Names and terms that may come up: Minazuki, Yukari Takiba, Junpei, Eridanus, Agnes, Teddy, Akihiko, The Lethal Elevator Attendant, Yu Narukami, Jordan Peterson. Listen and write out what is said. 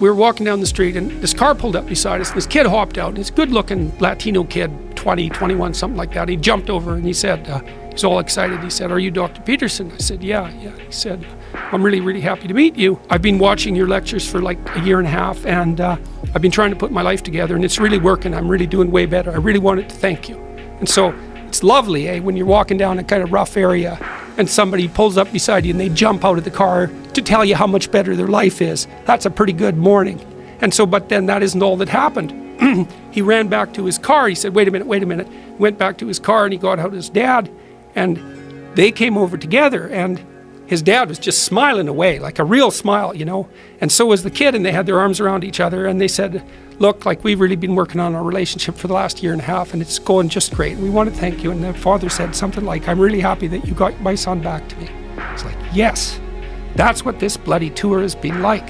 We were walking down the street and this car pulled up beside us. This kid hopped out. He's a good-looking Latino kid, 20, 21, something like that. He jumped over and he said, he's all excited. He said, "Are you Dr. Peterson?" I said, yeah. He said, "I'm really, really happy to meet you. I've been watching your lectures for like a year and a half, and I've been trying to put my life together, and it's really working. I'm really doing way better. I really wanted to thank you." And so it's lovely, eh, when you're walking down a kind of rough area and somebody pulls up beside you and they jump out of the car to tell you how much better their life is. That's a pretty good morning. And so, but then that isn't all that happened. He ran back to his car. He said, wait a minute. Went back to his car and he got out his dad, and they came over together, and his dad was just smiling away, like a real smile, you know. And so was the kid, and they had their arms around each other, and they said, "Look, like, we've really been working on our relationship for the last year and a half, and it's going just great. We want to thank you." And the father said something like, "I'm really happy that you got my son back to me." It's like, yes, that's what this bloody tour has been like.